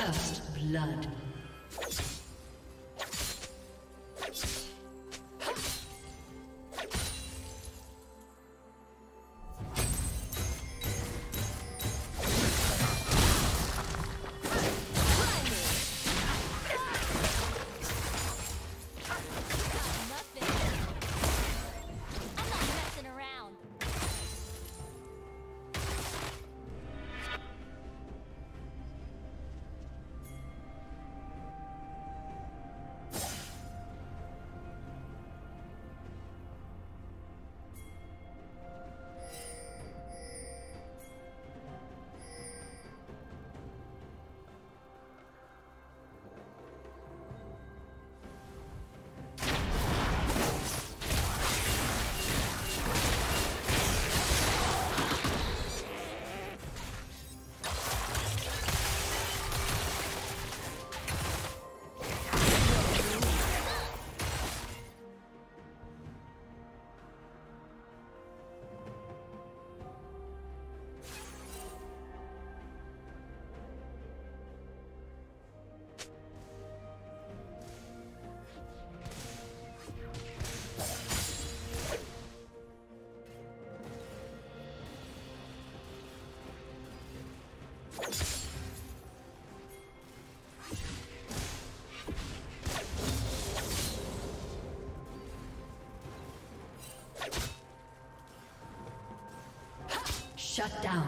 First blood. Shut down.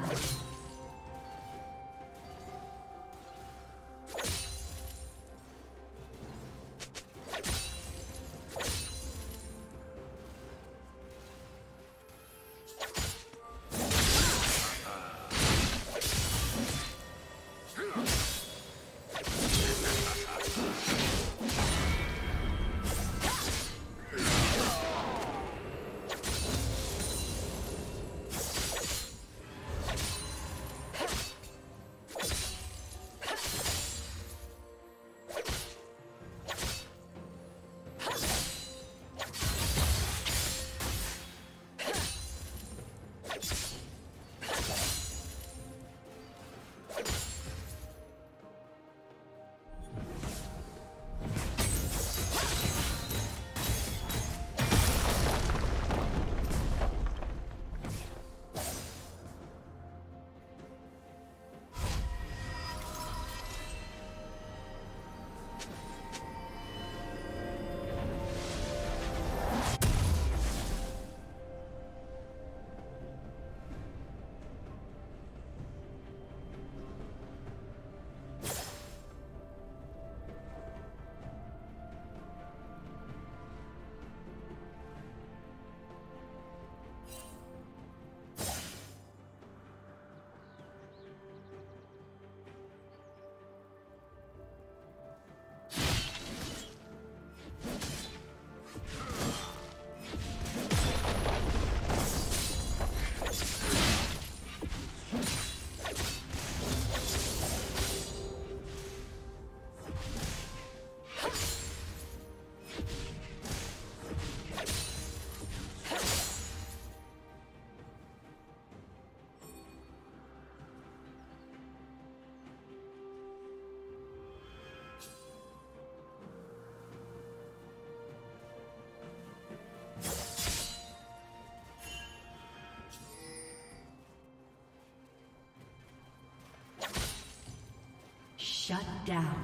Shut down.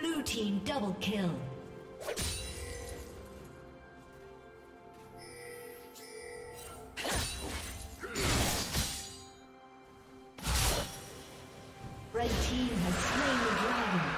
Blue team double kill. Red team has slain the dragon.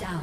down.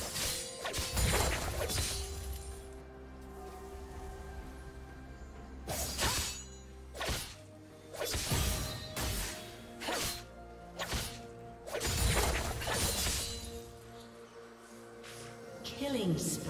Killing spree.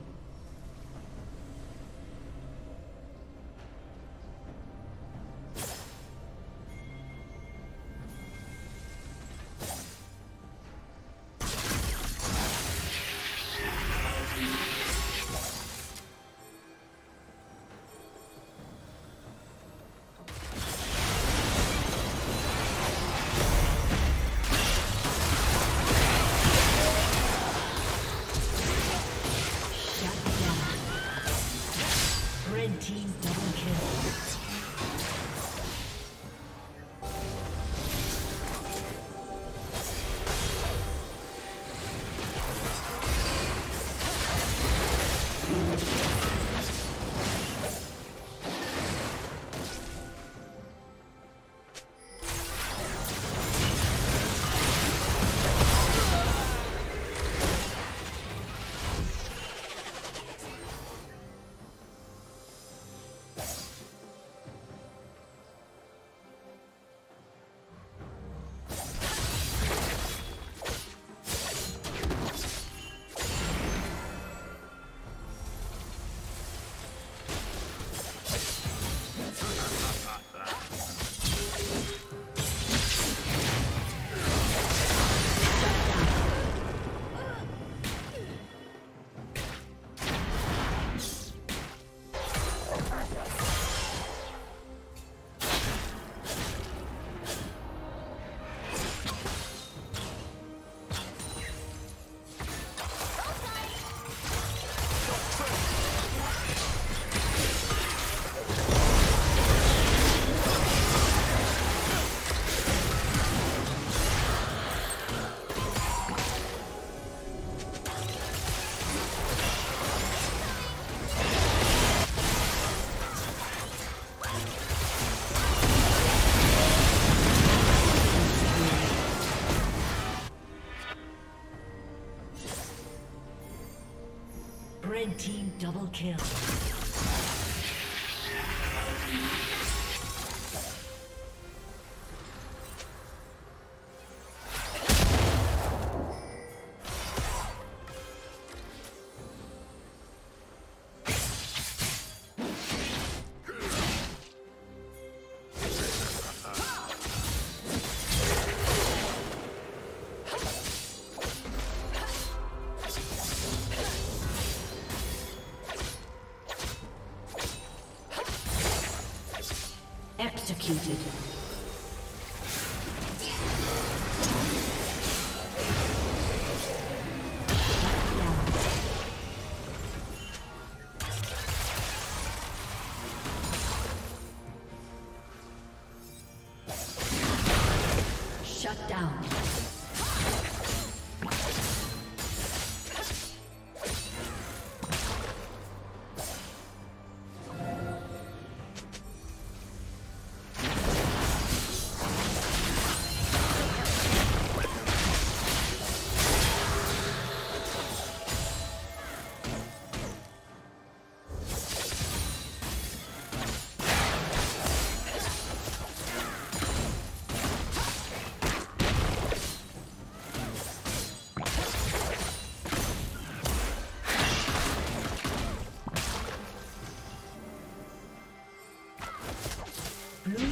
Red Team's turret has been destroyed. team double kill. Executed. Blue